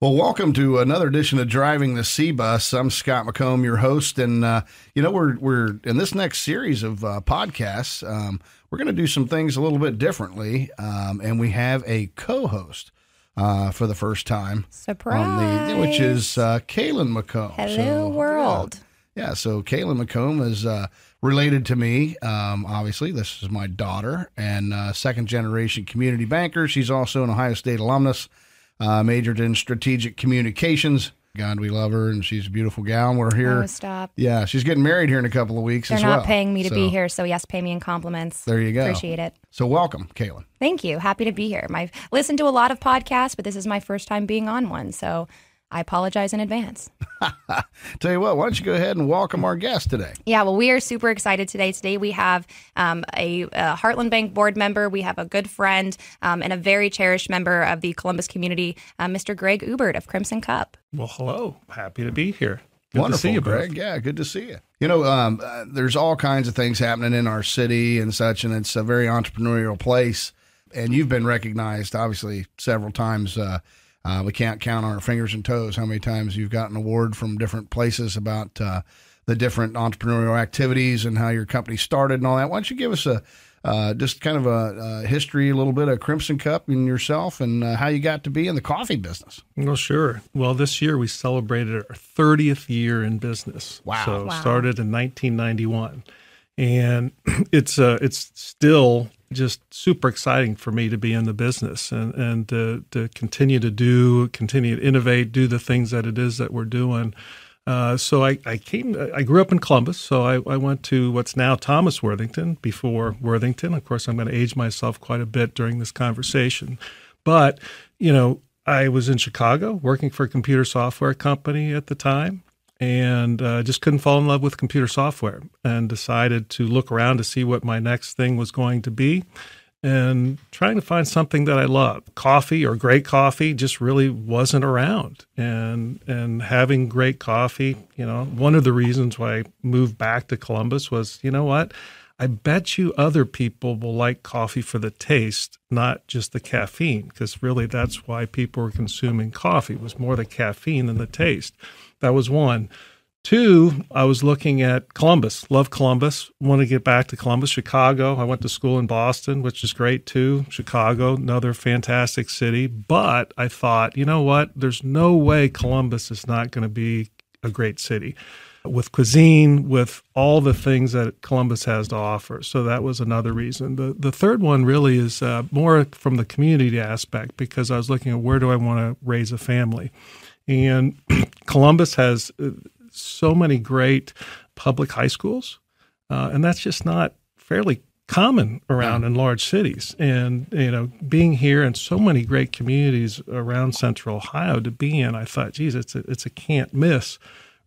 Well, welcome to another edition of Driving the Cbus. I'm Scott McComb, your host, and we're in this next series of podcasts. We're going to do some things a little bit differently, and we have a co-host for the first time. Surprise! Which is Kaylin McComb. Hello, world. Yeah, so Kaylin McComb is related to me. Obviously, this is my daughter and second-generation community banker. She's also an Ohio State alumnus. Majored in strategic communications. God, we love her, and she's a beautiful gal. We're here. Oh, stop. Yeah, she's getting married here in a couple of weeks as well. They're not paying me to be here, so yes, pay me in compliments. There you go. Appreciate it. So welcome, Kaylin. Thank you. Happy to be here. I've listened to a lot of podcasts, but this is my first time being on one, so I apologize in advance. Tell you what, why don't you go ahead and welcome our guest today? Yeah, well, we are super excited today. Today we have a Heartland Bank board member. We have a good friend and a very cherished member of the Columbus community, Mr. Greg Ubert of Crimson Cup. Well, hello. Happy to be here. Good Wonderful, to see you, Greg. Both. Yeah, good to see you. You know, there's all kinds of things happening in our city and such, and it's a very entrepreneurial place. And you've been recognized, obviously, several times. We can't count on our fingers and toes how many times you've gotten an award from different places about the different entrepreneurial activities and how your company started and all that. Why don't you give us a just kind of a history, a little bit of Crimson Cup and yourself and how you got to be in the coffee business? Well, sure. Well, this year we celebrated our 30th year in business. Wow. So started in 1991. And it's still just super exciting for me to be in the business and to continue to innovate, do the things that it is that we're doing. So I grew up in Columbus, so I went to what's now Thomas Worthington before Worthington. Of course, I'm going to age myself quite a bit during this conversation. But, you know, I was in Chicago working for a computer software company at the time. And just couldn't fall in love with computer software and decided to look around to see what my next thing was going to be and trying to find something that I loved. Coffee or great coffee just really wasn't around. And having great coffee, you know, one of the reasons why I moved back to Columbus was, you know what? I bet you other people will like coffee for the taste, not just the caffeine, because really that's why people were consuming coffee, was more the caffeine than the taste. That was one. Two, I was looking at Columbus. Love Columbus. Want to get back to Columbus, Chicago. I went to school in Boston, which is great too. Chicago, another fantastic city. But I thought, you know what? There's no way Columbus is not going to be a great city with cuisine, with all the things that Columbus has to offer. So that was another reason. The third one really is more from the community aspect, because I was looking at where do I want to raise a family. And Columbus has so many great public high schools, and that's just not fairly common around in large cities. And, you know, being here and so many great communities around Central Ohio to be in, I thought, geez, it's a can't miss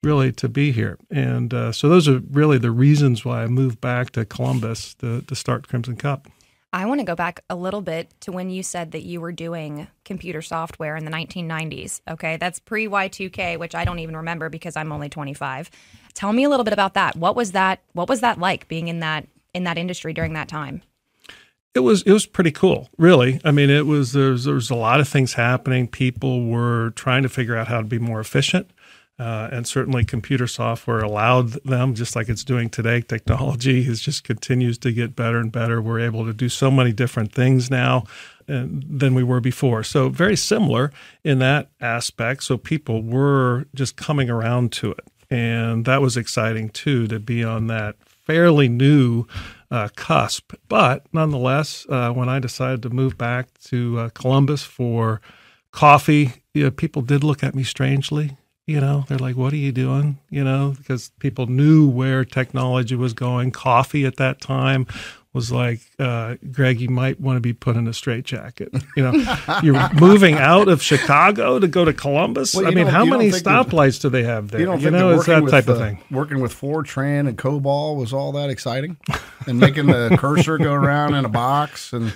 really to be here. And so those are really the reasons why I moved back to Columbus to start Crimson Cup. I want to go back a little bit to when you said that you were doing computer software in the 1990s. Okay, that's pre-Y2K, which I don't even remember because I'm only 25. Tell me a little bit about that. What was that like being in that industry during that time? It was pretty cool, really. I mean, it was there was a lot of things happening. People were trying to figure out how to be more efficient. And certainly computer software allowed them, just like it's doing today. Technology just continues to get better and better. We're able to do so many different things now than we were before. So very similar in that aspect. So people were just coming around to it. And that was exciting, too, to be on that fairly new cusp. But nonetheless, when I decided to move back to Columbus for coffee, you know, people did look at me strangely. You know, they're like, what are you doing? You know, because people knew where technology was going. Coffee at that time was like, Greg, you might want to be put in a straitjacket. You know, you're moving out of Chicago to go to Columbus. Well, I mean, how many stoplights do they have there? You know, it's that type of thing. Working with Fortran and COBOL was all that exciting, and making the cursor go around in a box and.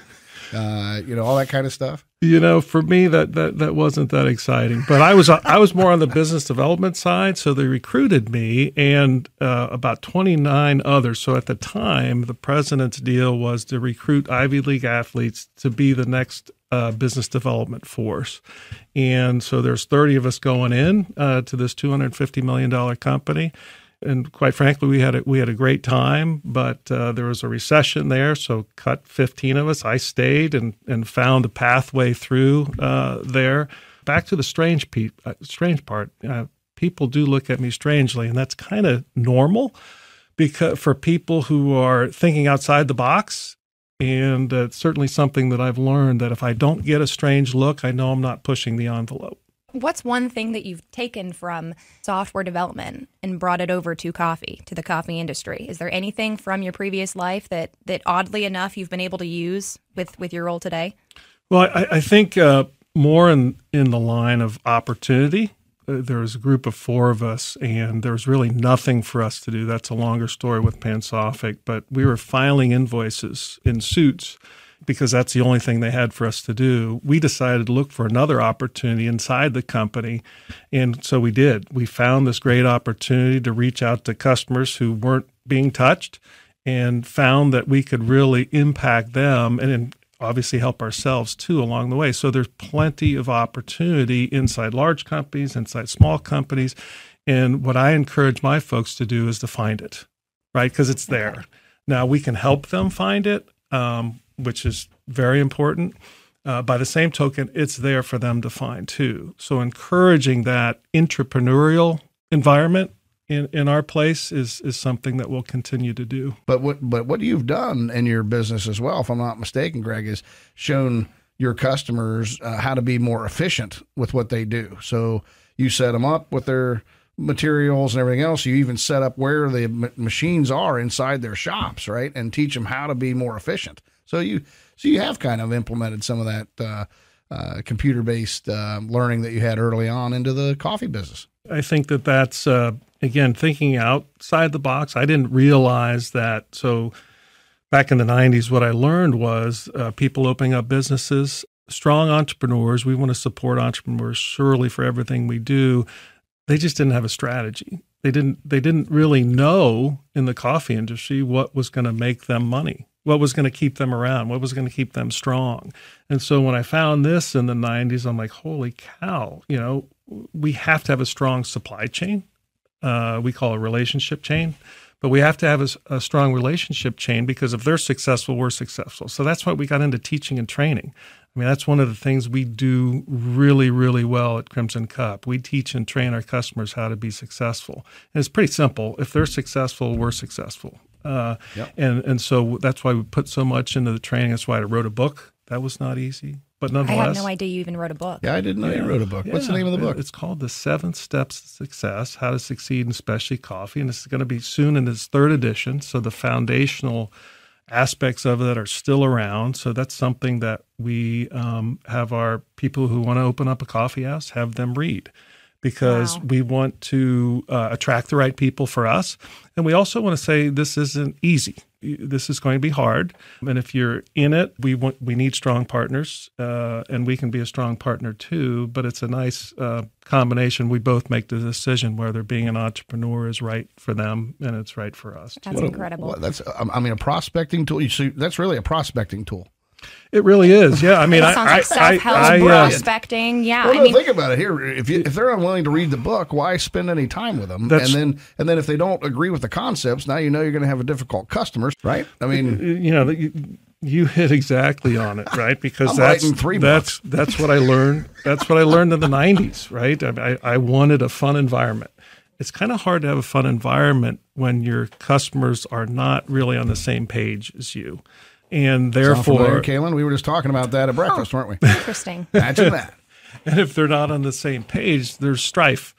You know, all that kind of stuff. You know, for me, that wasn't that exciting. But I was more on the business development side, so they recruited me and about 29 others. So at the time, the president's deal was to recruit Ivy League athletes to be the next business development force. And so there's 30 of us going in to this $250 million company. And quite frankly, we had a great time, but there was a recession there, so cut 15 of us. I stayed and found a pathway through there. Back to the strange part. People do look at me strangely, and that's kind of normal because for people who are thinking outside the box. And it's certainly something that I've learned that if I don't get a strange look, I know I'm not pushing the envelope. What's one thing that you've taken from software development and brought it over to coffee, to the coffee industry? Is there anything from your previous life that oddly enough you've been able to use with your role today? Well, I think more in the line of opportunity. There was a group of 4 of us, and there was really nothing for us to do. That's a longer story with PanSophic, but we were filing invoices in suits because that's the only thing they had for us to do. We decided to look for another opportunity inside the company, and so we did. We found this great opportunity to reach out to customers who weren't being touched and found that we could really impact them and obviously help ourselves, too, along the way. So there's plenty of opportunity inside large companies, inside small companies, and what I encourage my folks to do is to find it, right, because it's there. Now, we can help them find it, which is very important. By the same token, it's there for them to find too. So encouraging that entrepreneurial environment in our place is something that we'll continue to do. But what you've done in your business as well, if I'm not mistaken, Greg, is shown your customers how to be more efficient with what they do. So you set them up with their materials and everything else. You even set up where the machines are inside their shops, right, and teach them how to be more efficient. So you have kind of implemented some of that computer-based learning that you had early on into the coffee business. I think that that's, again, thinking outside the box. I didn't realize that. So back in the 90s, what I learned was people opening up businesses, strong entrepreneurs. We want to support entrepreneurs surely for everything we do. They just didn't have a strategy. They didn't really know in the coffee industry what was going to make them money, what was going to keep them around, what was going to keep them strong. And so when I found this in the 90s, I'm like, holy cow, you know, we have to have a strong supply chain. We call it a relationship chain, but we have to have a strong relationship chain because if they're successful, we're successful. So that's why we got into teaching and training. I mean, that's one of the things we do really, really well at Crimson Cup. We teach and train our customers how to be successful. And it's pretty simple. If they're successful, we're successful. Yep. And so that's why we put so much into the training. That's why I wrote a book. That was not easy. But nonetheless, I had no idea you even wrote a book. Yeah, I didn't know you wrote a book. Yeah. What's the name of the book? It's called The 7 Steps to Success, How to Succeed in Specialty Coffee. And it's going to be soon in its 3rd edition. So the foundational aspects of it are still around. So that's something that we have our people who want to open up a coffee house, have them read. Because we want to attract the right people for us. And we also want to say this isn't easy. This is going to be hard. And if you're in it, we need strong partners, and we can be a strong partner too. But it's a nice combination. We both make the decision whether being an entrepreneur is right for them and it's right for us. That's incredible. I mean, a prospecting tool. So that's really a prospecting tool. It really is, yeah. I mean, prospecting, yeah. Well, I mean, think about it here. If they're unwilling to read the book, why spend any time with them? And then if they don't agree with the concepts, now you know you're going to have a difficult customer, right? I mean, you know, you hit exactly on it, right? Because that's what I learned. That's what I learned in the '90s, right? I wanted a fun environment. It's kind of hard to have a fun environment when your customers are not really on the same page as you. And therefore, Kaylin, we were just talking about that at breakfast, weren't we? Interesting. Imagine that. And if they're not on the same page, there's strife.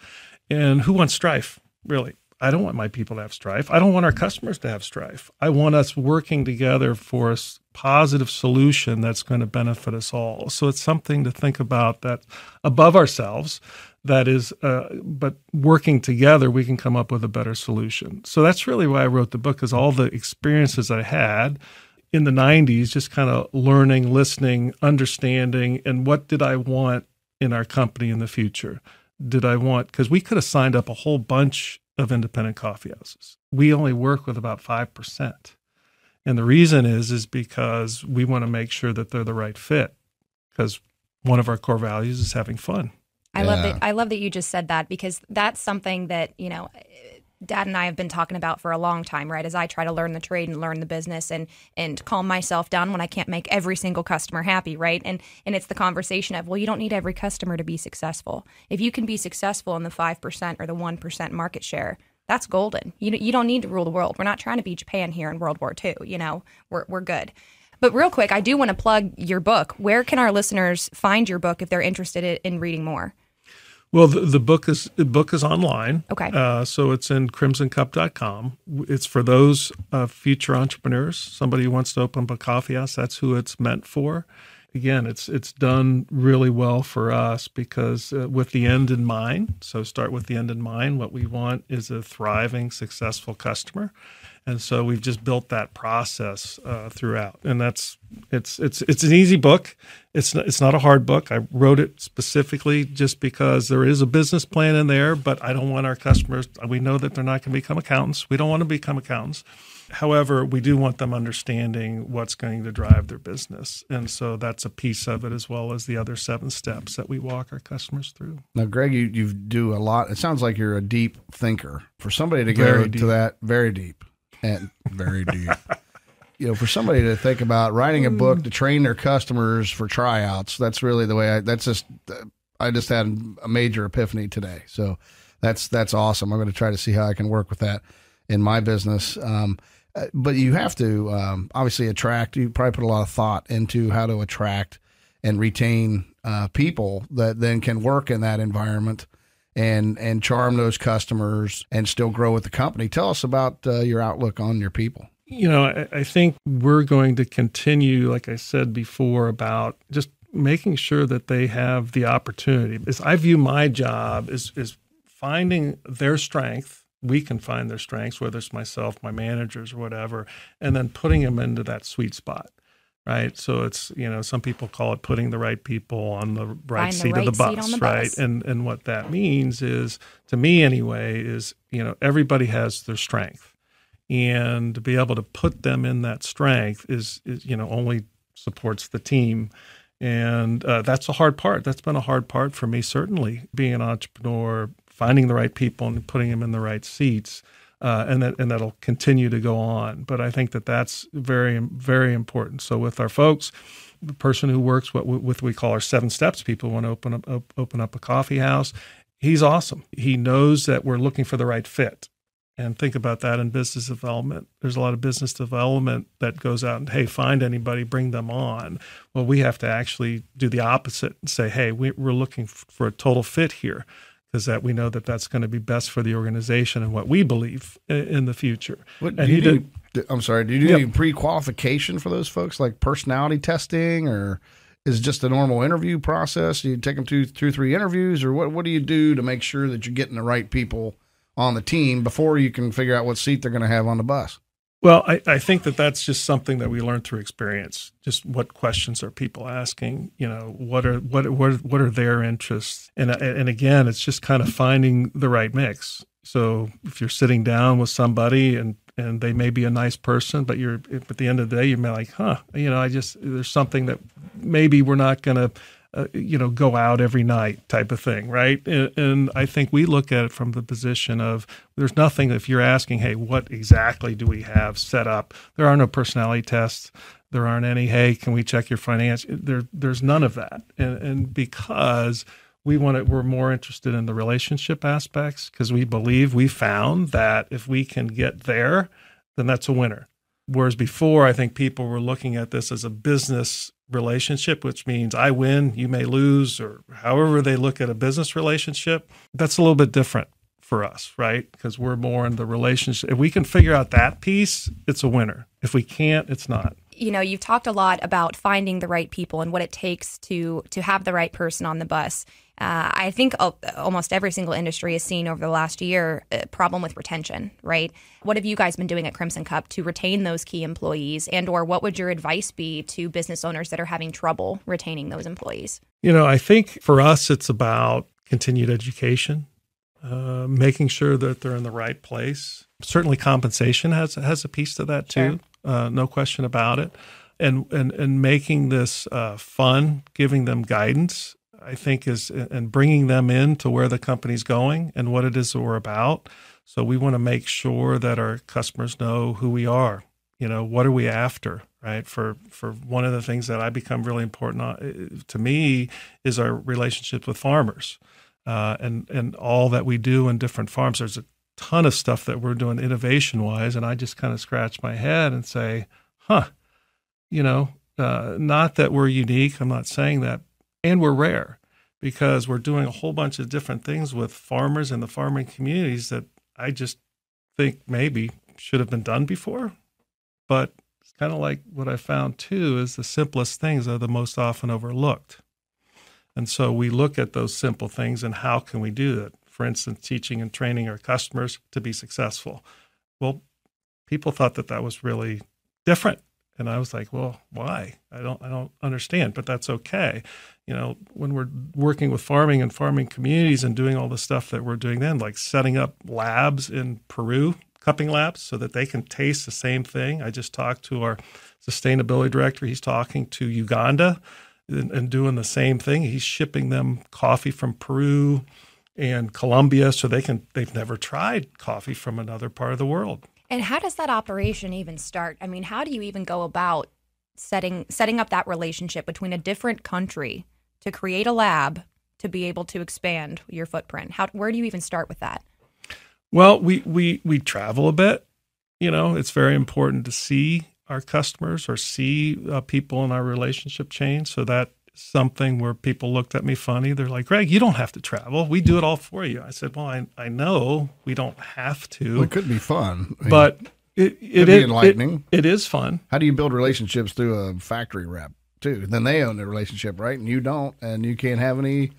And who wants strife, really? I don't want my people to have strife. I don't want our customers to have strife. I want us working together for a positive solution that's going to benefit us all. So it's something to think about that's above ourselves. That is, but working together, we can come up with a better solution. So that's really why I wrote the book, is all the experiences I had in the 90s, just kind of learning, listening, understanding, and what did I want in our company in the future? Because we could have signed up a whole bunch of independent coffee houses. We only work with about 5%. And the reason is because we want to make sure that they're the right fit. because one of our core values is having fun. I love that you just said that, because that's something that, you know, Dad and I have been talking about for a long time, right? As I try to learn the trade and learn the business and calm myself down when I can't make every single customer happy, right? And it's the conversation of, well, you don't need every customer to be successful. If you can be successful in the 5% or the 1% market share, that's golden. You don't need to rule the world. We're not trying to be Japan here in World War II. You know, we're good. But real quick, I do want to plug your book. Where can our listeners find your book if they're interested in reading more? Well, the book is online. Okay. So it's in crimsoncup.com. It's for those future entrepreneurs, somebody who wants to open up a coffee house. That's who it's meant for. Again, it's done really well for us because with the end in mind. So start with the end in mind. What we want is a thriving, successful customer, and so we've just built that process throughout. And it's an easy book. It's not a hard book. I wrote it specifically just because there is a business plan in there, but I don't want our customers. We know that they're not going to become accountants. We don't want to become accountants. However, we do want them understanding what's going to drive their business. And so that's a piece of it, as well as the other 7 steps that we walk our customers through. Now, Greg, you do a lot. It sounds like you're a deep thinker. For somebody to go to that, very deep. And very deep. You know, for somebody to think about writing a book to train their customers for tryouts, that's really the way I just had a major epiphany today. So that's awesome. I'm going to try to see how I can work with that in my business. But you have to obviously attract. You probably put a lot of thought into how to attract and retain people that then can work in that environment and charm those customers and still grow with the company. Tell us about your outlook on your people. You know, I think we're going to continue, like I said before, about just making sure that they have the opportunity. As I view my job is finding their strength. We can find their strengths, whether it's myself, my managers, or whatever, and then putting them into that sweet spot, right? So it's, you know, some people call it putting the right people on the right seat of the bus, right? And what that means is, to me anyway, is, you know, everybody has their strength. And to be able to put them in that strength is you know, only supports the team. And that's a hard part. That's been a hard part for me, certainly, being an entrepreneur, finding the right people and putting them in the right seats, and that'll continue to go on. But I think that that's very, very important. So with our folks, the person who works with we call our 7 steps, people want to open up a coffee house, he's awesome. He knows that we're looking for the right fit. And think about that in business development. There's a lot of business development that goes out and, hey, find anybody, bring them on. Well, we have to actually do the opposite and say, hey, we're looking for a total fit here. Because that we know that that's going to be best for the organization and what we believe in the future. What, and do you do any pre-qualification for those folks, like personality testing, or is it just a normal interview process? Do you take them to 2-3 interviews, or what do you do to make sure that you're getting the right people on the team before you can figure out what seat they're going to have on the bus? Well, I think that that's just something that we learn through experience. Just what questions are people asking? You know, what are their interests? And again, it's just kind of finding the right mix. So if you're sitting down with somebody and they may be a nice person, but you're at the end of the day, you may like, huh, you know, there's something that maybe we're not going to, you know, go out every night type of thing, right? And I think we look at it from the position of there's nothing, if you're asking, hey, what exactly do we have set up? There are no personality tests. There aren't any, hey, can we check your finance? There's none of that. And because we're more interested in the relationship aspects, because we believe we found that if we can get there, then that's a winner. Whereas before, I think people were looking at this as a business relationship, which means I win, you may lose, or however they look at a business relationship. That's a little bit different for us, right? Because we're more in the relationship. If we can figure out that piece, it's a winner. If we can't, it's not. You know, you've talked a lot about finding the right people and what it takes to have the right person on the bus. I think almost every single industry has seen over the last year a problem with retention, right? What have you guys been doing at Crimson Cup to retain those key employees, and or what would your advice be to business owners that are having trouble retaining those employees? You know, I think for us, it's about continued education, making sure that they're in the right place. Certainly compensation has a piece to that too, sure. No question about it. and making this fun, giving them guidance, I think is, and bringing them in to where the company's going and what it is that we're about. So we want to make sure that our customers know who we are. You know, what are we after, right? For one of the things that I become really important on, to me is our relationship with farmers and all that we do in different farms. There's a ton of stuff that we're doing innovation-wise, and I just kind of scratch my head and say, you know, not that we're unique. I'm not saying that. And we're rare because we're doing a whole bunch of different things with farmers and the farming communities that I just think maybe should have been done before. But it's kind of like what I found too is the simplest things are the most often overlooked. And so we look at those simple things and how can we do that? For instance, teaching and training our customers to be successful. Well, people thought that that was really different. And I was like, well, why? I don't understand, but that's okay. You know, when we're working with farming and farming communities and doing all the stuff that we're doing then, like setting up labs in Peru, cupping labs, so that they can taste the same thing. I just talked to our sustainability director. He's talking to Uganda and doing the same thing. He's shipping them coffee from Peru and Colombia so they can, they've never tried coffee from another part of the world. And how does that operation even start? I mean, how do you even go about setting up that relationship between a different country to create a lab to be able to expand your footprint? Where do you even start with that? Well, we travel a bit. You know, it's very important to see our customers or see people in our relationship chain. So that's something where people looked at me funny. They're like, Greg, you don't have to travel. We do it all for you. I said, well, I know we don't have to. Well, it could be fun. I mean, but it could be enlightening. It is fun. How do you build relationships through a factory rep too? Then they own the relationship, right? And you don't, and you can't have any,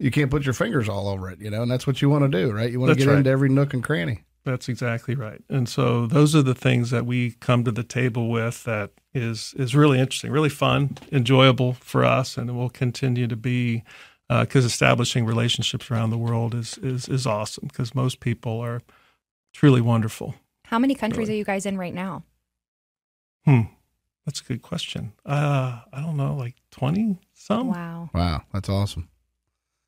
you can't put your fingers all over it, you know, and that's what you want to do, right? You want to get into every nook and cranny. That's exactly right. And so those are the things that we come to the table with that is really interesting, really fun, enjoyable for us, and it will continue to be because establishing relationships around the world is awesome because most people are truly wonderful. How many countries are you guys in right now? That's a good question. I don't know, like 20-some? Wow, that's awesome.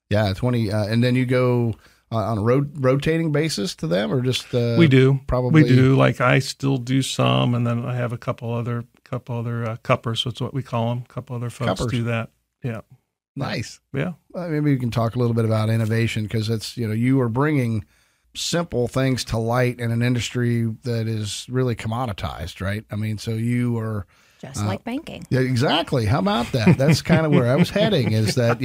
Yeah, 20. And then you go on a rotating basis to them, or just we do probably like I still do some, and then I have a couple other cuppers. So it's what we call them. Couple other folks do that. Yeah, nice. Yeah, well, maybe we can talk a little bit about innovation because that's you are bringing simple things to light in an industry that is really commoditized, right? I mean, so you are just like banking. Yeah, exactly. How about that? That's kind of where I was heading. Is that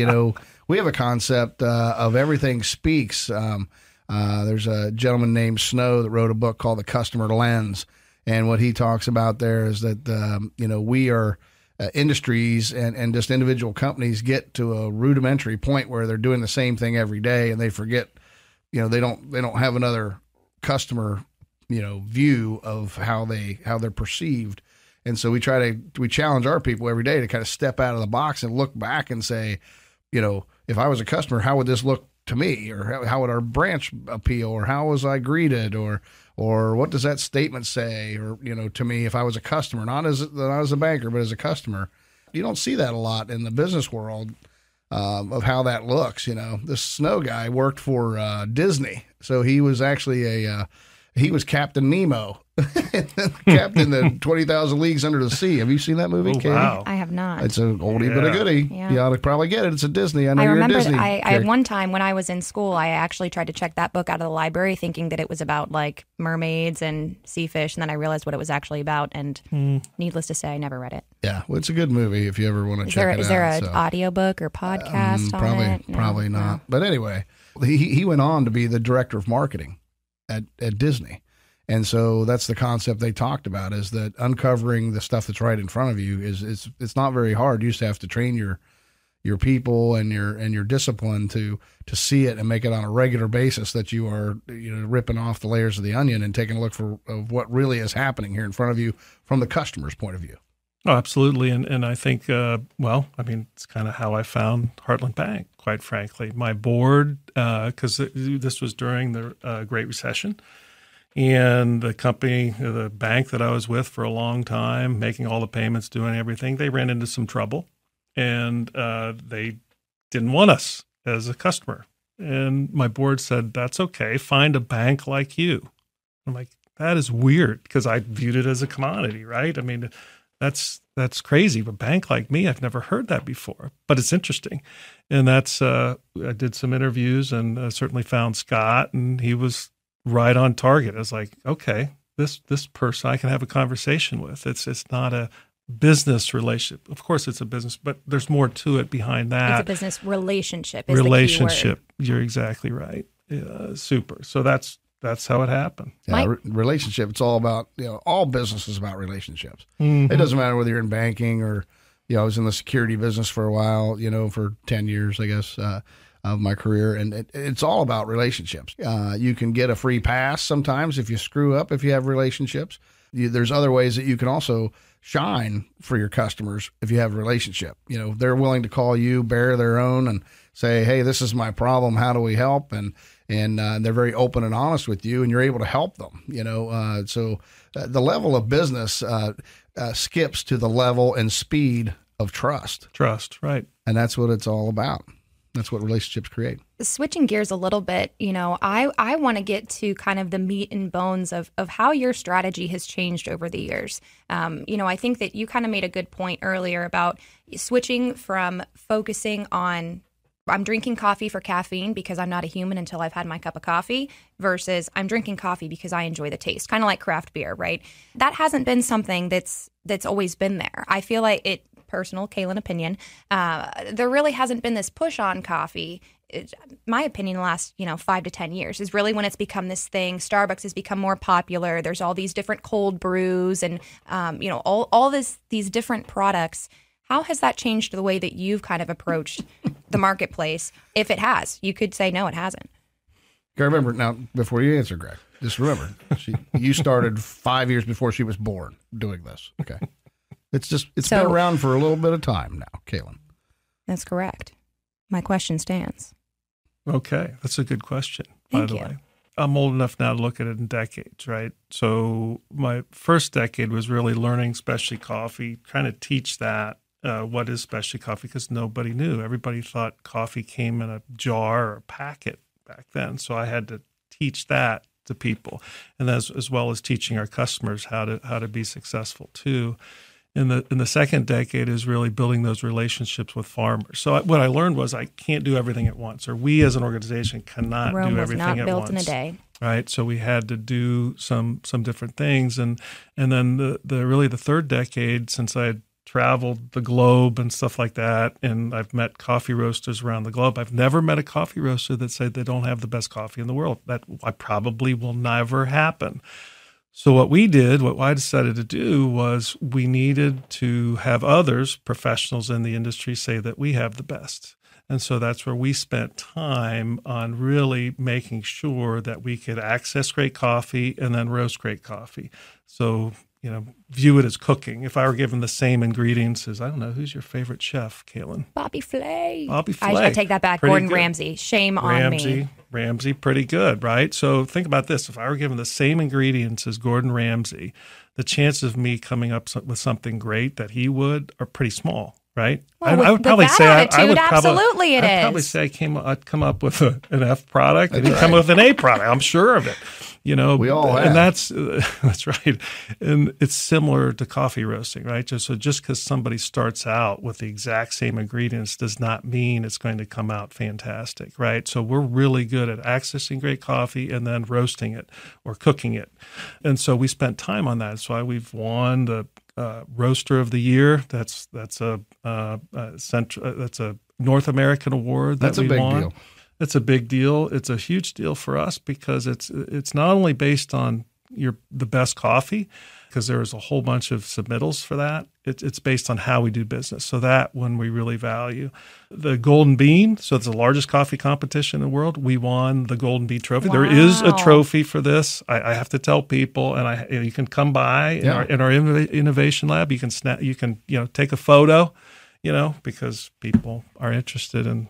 we have a concept of everything speaks. There's a gentleman named Snow that wrote a book called The Customer Lens. And what he talks about there is that, we are industries and just individual companies get to a rudimentary point where they're doing the same thing every day and they forget, they don't have another customer, view of how they're perceived. And so we challenge our people every day to kind of step out of the box and look back and say, if I was a customer, how would this look to me, or how would our branch appeal, or how was I greeted, or what does that statement say, or to me if I was a customer, not as a banker, but as a customer. You don't see that a lot in the business world of how that looks. This Snow guy worked for Disney, so he was actually he was Captain Nemo, Captain the 20,000 Leagues Under the Sea. Have you seen that movie, Katie? Wow. I have not. It's an oldie but a goodie. Yeah. You ought to probably get it. It's a Disney. I know you're a Disney. I one time when I was in school, I actually tried to check that book out of the library, thinking that it was about like mermaids and sea fish, and then I realized what it was actually about. And needless to say, I never read it. Yeah, well, it's a good movie if you ever want to check it out. Is there an audiobook or podcast? Probably not. No. But anyway, he went on to be the director of marketing at Disney. And so that's the concept they talked about, is that uncovering the stuff that's right in front of you it's not very hard. You just have to train your people and your discipline to see it and make it on a regular basis, that you are ripping off the layers of the onion and taking a look of what really is happening here in front of you from the customer's point of view. Oh, absolutely. And I think, it's kind of how I found Heartland Bank, quite frankly. My board, because this was during the Great Recession, And the company, the bank that I was with for a long time, making all the payments, doing everything, they ran into some trouble, and they didn't want us as a customer. And my board said, that's okay. Find a bank like you. I'm like, that is weird, because I viewed it as a commodity, right? I mean, that's crazy. But bank like me, I've never heard that before, but it's interesting. And that's, I did some interviews and certainly found Scott, and he was right on target. I was like, okay, this person I can have a conversation with. It's not a business relationship. Of course it's a business, but there's more to it behind that. It's a business relationship. Is relationship. The key word. You're exactly right. Super. So that's how it happened. Yeah, relationship. It's all about, you know, all business is about relationships. Mm-hmm. It doesn't matter whether you're in banking or, you know, I was in the security business for a while, you know, for 10 years, I guess, of my career. And it's all about relationships. You can get a free pass sometimes if you screw up, if you have relationships. There's other ways that you can also shine for your customers if you have a relationship. You know, they're willing to call you, bear their own, and say, hey, this is my problem. How do we help? And they're very open and honest with you, and you're able to help them, you know. So the level of business skips to the level and speed of trust. Trust, right. And that's what it's all about. That's what relationships create. Switching gears a little bit, you know, I want to get to kind of the meat and bones of how your strategy has changed over the years. You know, I think that you kind of made a good point earlier about switching from focusing on I'm drinking coffee for caffeine because I'm not a human until I've had my cup of coffee versus I'm drinking coffee because I enjoy the taste, kind of like craft beer, right? That hasn't been something that's always been there. I feel like it, personal Kaylin opinion, there really hasn't been this push on coffee. My opinion, the last, you know, 5 to 10 years is really when it's become this thing. Starbucks has become more popular. There's all these different cold brews and, you know, all these different products. How has that changed the way that you've kind of approached the marketplace? If it has, you could say, no, it hasn't. I remember now, before you answer, Greg, just remember, you started 5 years before she was born doing this. Okay. It's just, it's been around for a little bit of time now, Kaylin. That's correct. My question stands. Okay. That's a good question, by the way. I'm old enough now to look at it in decades, right? So my first decade was really learning specialty coffee, trying to teach that. What is specialty coffee? Because nobody knew. Everybody thought coffee came in a jar or a packet back then. So I had to teach that to people, and as well as teaching our customers how to be successful too. In the second decade is really building those relationships with farmers. So what I learned was I can't do everything at once, or we as an organization cannot do everything at once. Rome was not built in a day. Right, so we had to do some different things, and then the third decade, since I had traveled the globe and stuff like that, and I've met coffee roasters around the globe. I've never met a coffee roaster that said they don't have the best coffee in the world. That probably will never happen. So what we did, what I decided to do was we needed to have others, professionals in the industry, say that we have the best. And so that's where we spent time on really making sure that we could access great coffee and then roast great coffee. So, you know, view it as cooking. If I were given the same ingredients as, I don't know, who's your favorite chef, Kaylin? Bobby Flay. I take that back. Pretty Gordon good. Ramsay. Shame Ramsay, on me. Ramsay, pretty good, right? So think about this. If I were given the same ingredients as Gordon Ramsay, the chances of me coming up with something great that he would are pretty small, right? Well, I would probably say I come up with an F product and he'd come up with an A product. I'm sure of it. You know, we all have. And that's right. And it's similar to coffee roasting, right? So just because somebody starts out with the exact same ingredients does not mean it's going to come out fantastic, right? So we're really good at accessing great coffee and then roasting it or cooking it. And so we spent time on that. That's why we've won the Roaster of the Year. That's a North American award that we won. That's a big deal. It's a big deal. It's a huge deal for us because it's not only based on the best coffee, because there was a whole bunch of submittals for that. It's based on how we do business. So that one we really value. The Golden Bean, so it's the largest coffee competition in the world. We won the Golden Bean trophy. Wow. There is a trophy for this. I have to tell people, and you can come by in our innovation lab. You can take a photo, you know, because people are interested in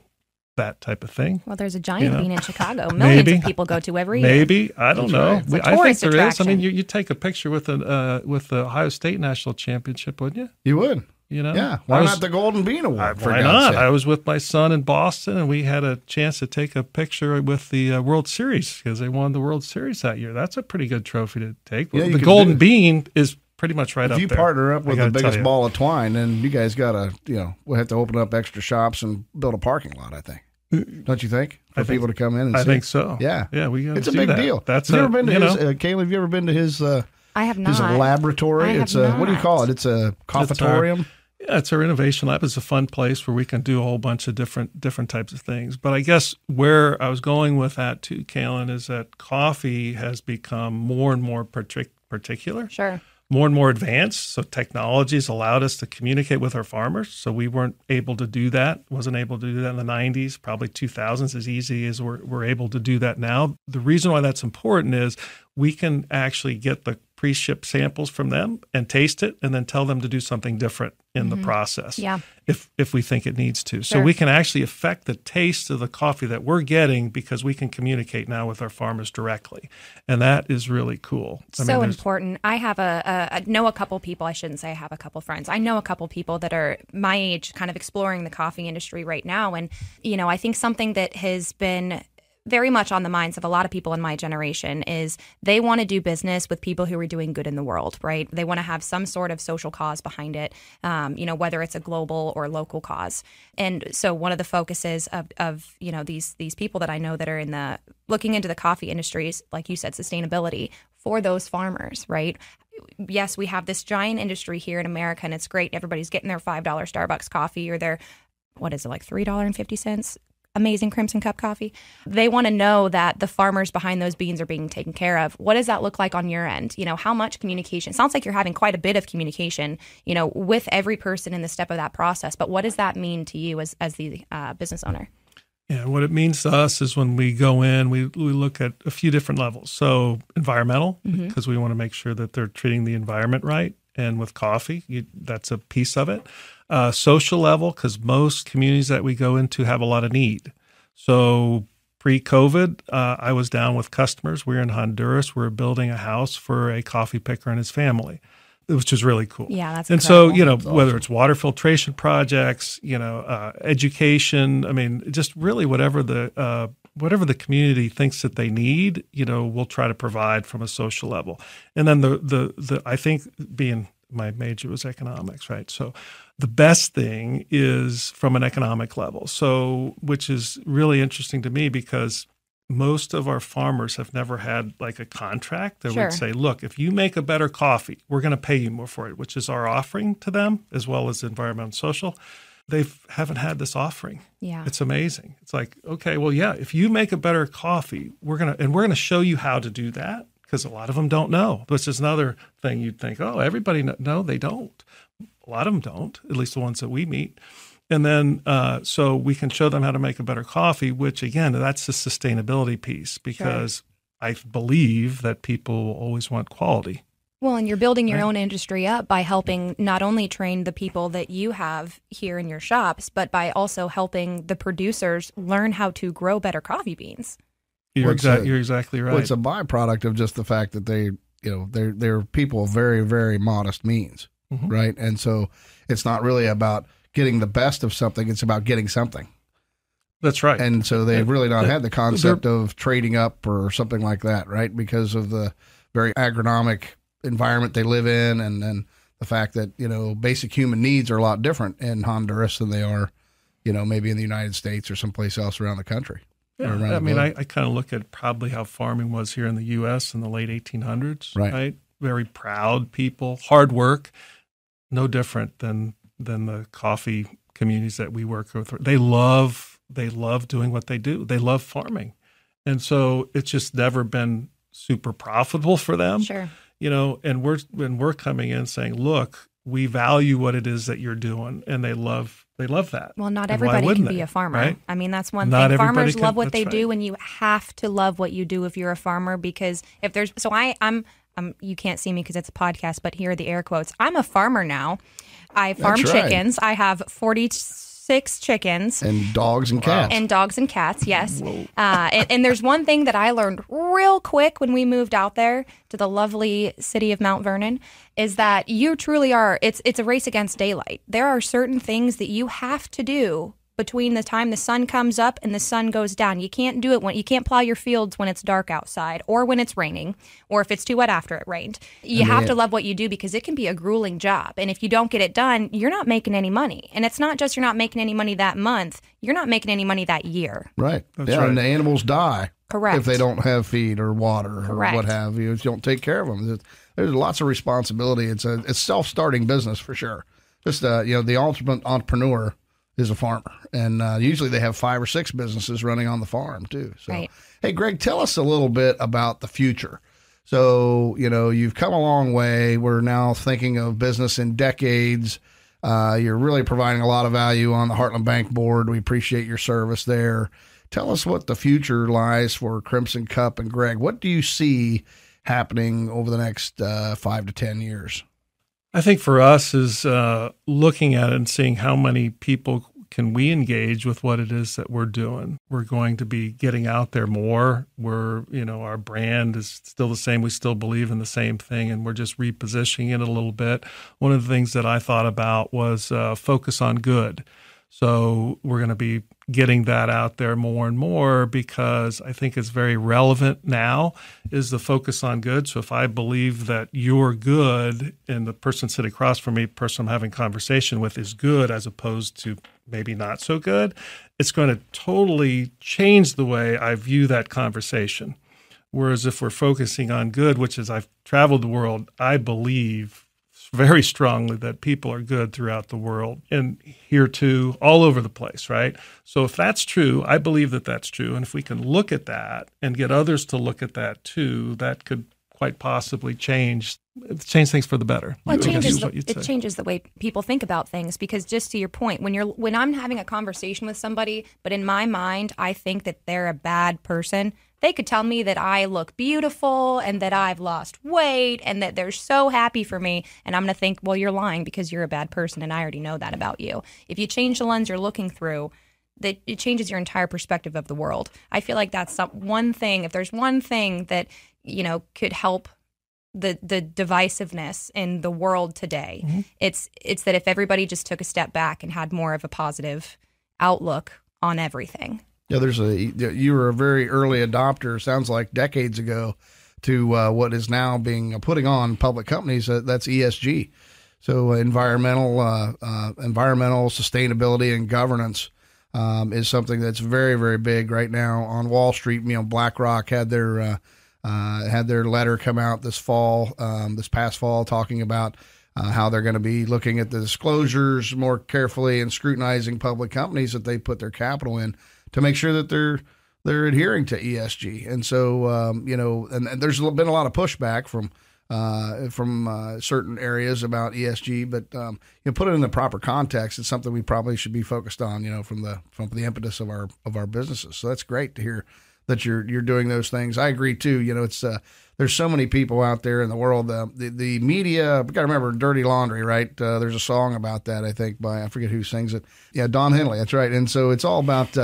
that type of thing. Well, there's a giant bean in Chicago. Millions of people go to every year. Maybe. I don't know. I think there is. I mean, you take a picture with the Ohio State National Championship, wouldn't you? You would. You know? Yeah. Why not the Golden Bean Award? Why not? I was with my son in Boston, and we had a chance to take a picture with the World Series because they won the World Series that year. That's a pretty good trophy to take. Yeah, the Golden Bean is pretty much right up there. If you partner up with the biggest ball of twine, then you guys got to, you know, we'll have to open up extra shops and build a parking lot, I think. Don't you think? For people to come in and see. I think so. Yeah. Yeah, we got to do that. It's a big deal. That's a, you ever been to his, Kaylin, have you ever been to his I have not. His laboratory? It's a, what do you call it? It's a coffatorium? Yeah, it's our innovation lab. It's a fun place where we can do a whole bunch of different types of things. But I guess where I was going with that too, Kaylin, is that coffee has become more and more particular. Sure. More and more advanced, so technologies allowed us to communicate with our farmers. So we weren't able to do that, wasn't able to do that in the 90s, probably 2000s, as easy as we're able to do that now. The reason why that's important is we can actually get the pre-shipped samples from them and taste it and then tell them to do something different in the process if we think it needs to. Sure. So we can actually affect the taste of the coffee that we're getting because we can communicate now with our farmers directly. And that is really cool. So important. I have I have a couple friends. I know a couple people that are my age kind of exploring the coffee industry right now. And, you know, I think something that has been very much on the minds of a lot of people in my generation is they want to do business with people who are doing good in the world, right? They want to have some sort of social cause behind it, you know, whether it's a global or local cause. And so one of the focuses of you know, these people that I know that are in the looking into the coffee industries, like you said, sustainability for those farmers, right? Yes, we have this giant industry here in America, and it's great. Everybody's getting their $5 Starbucks coffee or their, what is it, like $3.50? Amazing Crimson Cup coffee. They want to know that the farmers behind those beans are being taken care of. What does that look like on your end? You know, how much communication? It sounds like you're having quite a bit of communication, you know, with every person in the step of that process. But what does that mean to you as the business owner? Yeah, what it means to us is when we go in, we look at a few different levels. So environmental, because we want to make sure that they're treating the environment right. And with coffee, that's a piece of it. Social level, because most communities that we go into have a lot of need. So pre-COVID, I was down with customers. We were in Honduras. We were building a house for a coffee picker and his family, which is really cool. Yeah, that's incredible. And so, you know, whether it's water filtration projects, you know, education, I mean, just really whatever the community thinks that they need, you know, we'll try to provide from a social level. And then the I think being my major was economics, right? So the best thing is from an economic level. So, which is really interesting to me because most of our farmers have never had like a contract that would say, look, if you make a better coffee, we're going to pay you more for it, which is our offering to them as well as environmental and social. They haven't had this offering. Yeah. It's amazing. It's like, okay, well, yeah, if you make a better coffee, we're going to show you how to do that because a lot of them don't know, which is another thing you'd think, oh, everybody knows. No, they don't. A lot of them don't, at least the ones that we meet. And then so we can show them how to make a better coffee, which, again, that's the sustainability piece because I believe that people will always want quality. Well, and you're building your own industry up by helping not only train the people that you have here in your shops, but by also helping the producers learn how to grow better coffee beans. You're exactly right. Well, it's a byproduct of just the fact that they, you know, they're people of very, very modest means, right? And so it's not really about getting the best of something. It's about getting something. That's right. And so they've really not had the concept of trading up or something like that, right? Because of the very agronomic environment they live in, and then the fact that, you know, basic human needs are a lot different in Honduras than they are, you know, maybe in the United States or someplace else around the country. Yeah, I mean, I kind of look at probably how farming was here in the U.S. in the late 1800s, right? Very proud people, hard work, no different than the coffee communities that we work with. They love doing what they do. They love farming. And so it's just never been super profitable for them. Sure. You know, and we're coming in saying, look, we value what it is that you're doing, and they love that. Well, not everybody can be a farmer. Right? I mean, that's one thing. Farmers love what they do, and you have to love what you do if you're a farmer, because if there's so I'm you can't see me because it's a podcast, but here are the air quotes. I'm a farmer now. I farm chickens. I have 40 6 chickens. And dogs and cats. And dogs and cats, yes. And there's one thing that I learned real quick when we moved out there to the lovely city of Mount Vernon is that you truly are, it's a race against daylight. There are certain things that you have to do between the time the sun comes up and the sun goes down. You can't do it when you can't plow your fields when it's dark outside or when it's raining or if it's too wet after it rained. You have to love what you do because it can be a grueling job. And if you don't get it done, you're not making any money. And it's not just you're not making any money that month. You're not making any money that year. Right. That's right. And the animals die. Correct. If they don't have feed or water or what have you, if you don't take care of them. There's lots of responsibility. It's a self-starting business for sure. Just, you know, the ultimate entrepreneur is a farmer, and usually they have 5 or 6 businesses running on the farm too. So, hey, Greg, tell us a little bit about the future. So, you know, you've come a long way. We're now thinking of business in decades. You're really providing a lot of value on the Heartland Bank board. We appreciate your service there. Tell us what the future lies for Crimson Cup and Greg. What do you see happening over the next 5 to 10 years? I think for us is looking at it and seeing how many people can we engage with what it is that we're doing. We're going to be getting out there more. We're, you know, our brand is still the same. We still believe in the same thing, and we're just repositioning it a little bit. One of the things that I thought about was focus on good. So we're going to be getting that out there more and more because I think it's very relevant now is the focus on good. So if I believe that you're good and the person sitting across from me, person I'm having conversation with is good as opposed to maybe not so good, it's going to totally change the way I view that conversation. Whereas if we're focusing on good, which is I've traveled the world, I believe very strongly that people are good throughout the world and here too, all over the place, right? So if that's true, I believe that that's true. And if we can look at that and get others to look at that too, that could quite possibly change things for the better. Well, it changes the way people think about things because just to your point, when I'm having a conversation with somebody, but in my mind, I think that they're a bad person, they could tell me that I look beautiful and that I've lost weight and that they're so happy for me. And I'm going to think, well, you're lying because you're a bad person and I already know that about you. If you change the lens you're looking through, that it changes your entire perspective of the world. I feel like that's one thing. If there's one thing that you know could help the divisiveness in the world today, it's that if everybody just took a step back and had more of a positive outlook on everything. Yeah, you were a very early adopter, sounds like decades ago, to what is now being putting on public companies. That's ESG, so environmental sustainability and governance. Is something that's very, very big right now on Wall Street. You know, BlackRock had their letter come out this fall, this past fall, talking about how they're going to be looking at the disclosures more carefully and scrutinizing public companies that they put their capital in to make sure that they're adhering to ESG. And so, you know, and there's been a lot of pushback from certain areas about ESG, but you know, put it in the proper context. It's something we probably should be focused on, you know, from the impetus of our businesses. So that's great to hear that you're doing those things. I agree too. You know, it's there's so many people out there in the world. The media, we got to remember dirty laundry, right? There's a song about that, I think, by I forget who sings it. Yeah, Don Henley. That's right. And so it's all about.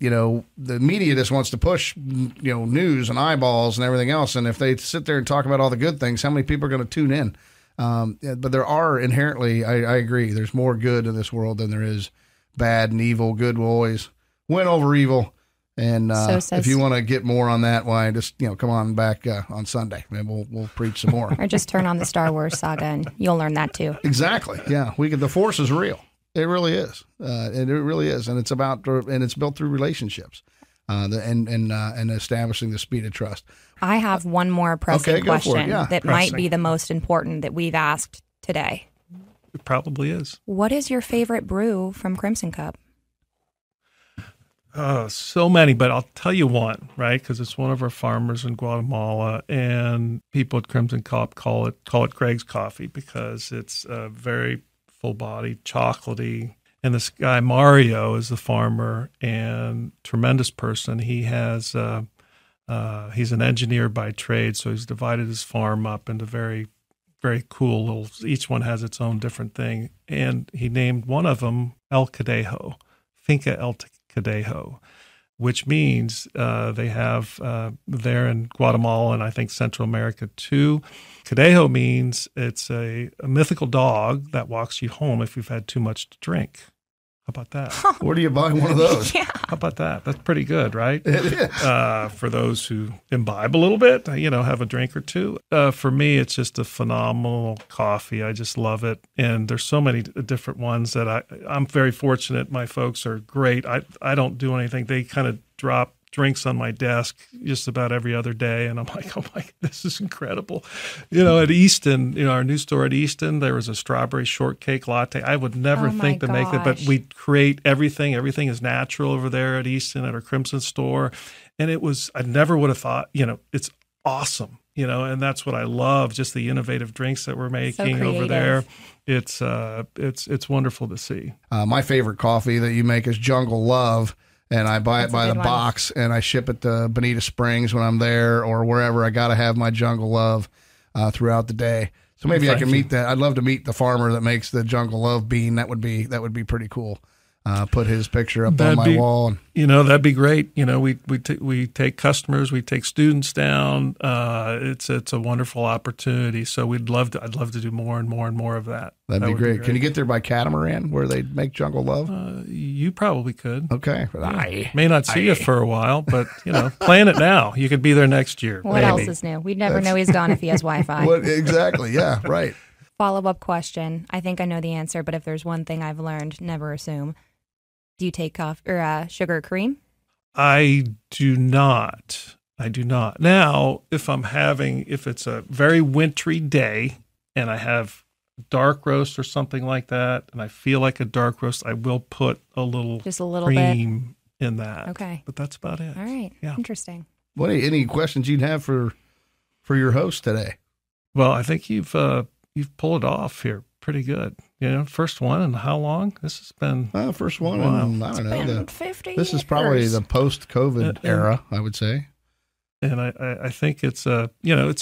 You know, the media just wants to push, you know, news and eyeballs and everything else. And if they sit there and talk about all the good things, how many people are going to tune in? But there are inherently, I agree, there's more good in this world than there is bad and evil. Good will always win over evil. And if you want to get more on that, why just, you know, come on back on Sunday. Maybe we'll preach some more. Or just turn on the Star Wars saga and you'll learn that too. Exactly. Yeah. The force is real. It really is, and it's about, and it's built through relationships, and establishing the speed of trust. I have one more pressing question that might be the most important that we've asked today. It probably is. What is your favorite brew from Crimson Cup? So many, but I'll tell you one, right? Because it's one of our farmers in Guatemala, and people at Crimson Cup call it Greg's Coffee because it's very full-bodied, chocolatey. And this guy, Mario, is the farmer and tremendous person. He has, he's an engineer by trade, so he's divided his farm up into very very cool little, each one has its own different thing. And he named one of them El Cadejo, Finca El Cadejo, which means they have there in Guatemala and I think Central America too. Cadejo means it's a mythical dog that walks you home if you've had too much to drink. How about that? Where do you buy one of those? Yeah. How about that? That's pretty good, right? It is. For those who imbibe a little bit, you know, have a drink or two. For me, it's just a phenomenal coffee. I just love it. And there's so many different ones that I'm very fortunate. My folks are great. I don't do anything. They kind of drop drinks on my desk just about every other day. And I'm like, oh my, this is incredible. You know, at Easton, you know, our new store at Easton, there was a strawberry shortcake latte. I would never think to make that, but we create everything. Everything is natural over there at Easton at our Crimson store. And it was, I never would have thought, you know, it's awesome, you know, and that's what I love, just the innovative drinks that we're making over there. It's wonderful to see. My favorite coffee that you make is Jungle Love. And I buy it by the box, and I ship it to Bonita Springs when I'm there or wherever. I got to have my Jungle Love throughout the day. So maybe I can meet that. I'd love to meet the farmer that makes the Jungle Love bean. That would be pretty cool. Put his picture up on my wall. And, you know, that'd be great. You know, we take customers, we take students down. It's a wonderful opportunity. So I'd love to do more and more and more of that. That'd be great. Can you get there by catamaran where they make Jungle Love? You probably could. Okay. Yeah. May not see you for a while, but you know, plan it now. You could be there next year. What else is new? We'd never know he's gone if he has Wi-Fi. Exactly. Yeah. Right. Follow-up question. I think I know the answer, but if there's one thing I've learned, never assume. Do you take coffee or sugar cream? I do not. Now, if it's a very wintry day and I have dark roast or something like that, and I feel like a dark roast, I will put a little cream in that. Okay. But that's about it. All right. Yeah. Interesting. What any questions you'd have for your host today? Well, I think you've pulled it off here pretty good. You know, first one in how long? This has been first one in, I don't know. 50 years. This is probably the post-COVID era, I would say. And I think it's a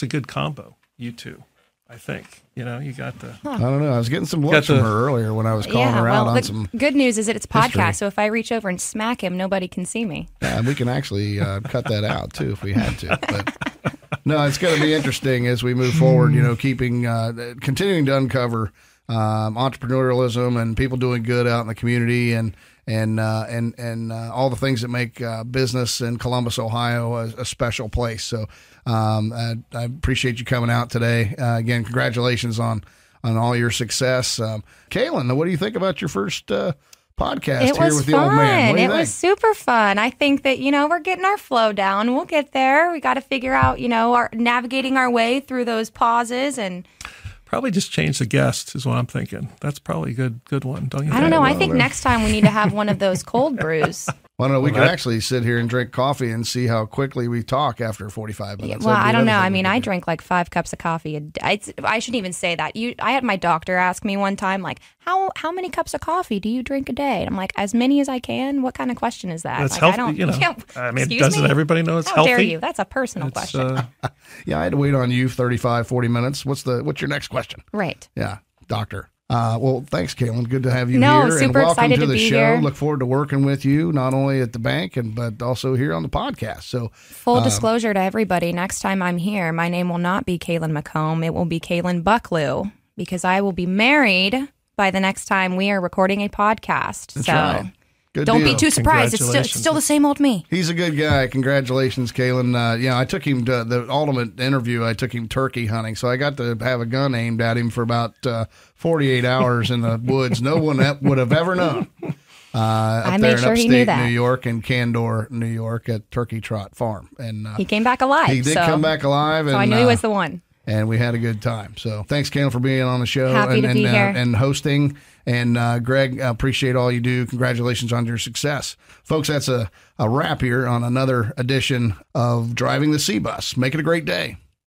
good combo, you two. I think. You know, you got the I don't know. I was getting some looks from her earlier when I was calling her out on some good news is that it's history. Podcast, so if I reach over and smack him, nobody can see me. Yeah, and we can actually cut that out too if we had to. But no, it's going to be interesting as we move forward, you know, continuing to uncover entrepreneurialism and people doing good out in the community and all the things that make business in Columbus, Ohio a special place. So I appreciate you coming out today. Again, congratulations on all your success. Kaylin, what do you think about your first podcast here with the old man? It was super fun. I think that, you know, we're getting our flow down. We'll get there. We got to figure out, you know, navigating our way through those pauses and probably just change the guest is what I'm thinking. That's probably a good one, don't you think? I don't know. I think next time we need to have one of those cold brews. Well, no, we could actually sit here and drink coffee and see how quickly we talk after 45 minutes. Well, I don't know. I mean, I drink like 5 cups of coffee a day. I shouldn't even say that. I had my doctor ask me one time, like, how many cups of coffee do you drink a day? And I'm like, as many as I can. What kind of question is that? That's like, healthy, I mean, doesn't everybody know it's healthy? How dare you? That's a personal question. Yeah, I had to wait on you 35, 40 minutes. What's your next question? Right. Yeah, doctor. Well, thanks, Kaylin. Good to have you here. Super and welcome to the show. Here. Look forward to working with you, not only at the bank, but also here on the podcast. So, full disclosure to everybody, next time I'm here, my name will not be Kaylin McComb. It will be Kailyn Bucklew, because I will be married by the next time we are recording a podcast. That's right. Good Don't deal. Be too surprised. It's still the same old me. He's a good guy. Congratulations, Kaylin. I took him to the ultimate interview. I took him turkey hunting, so I got to have a gun aimed at him for about 48 hours in the woods. No one would have ever known. I made sure he knew that. New York and Candor, New York at Turkey Trot Farm, and he came back alive. He did come back alive, and I knew he was the one. And we had a good time. So thanks, Kaylin, for being on the show. Happy to be here. And hosting. And Greg, appreciate all you do. Congratulations on your success. Folks, that's a wrap here on another edition of Driving the Cbus. Make it a great day.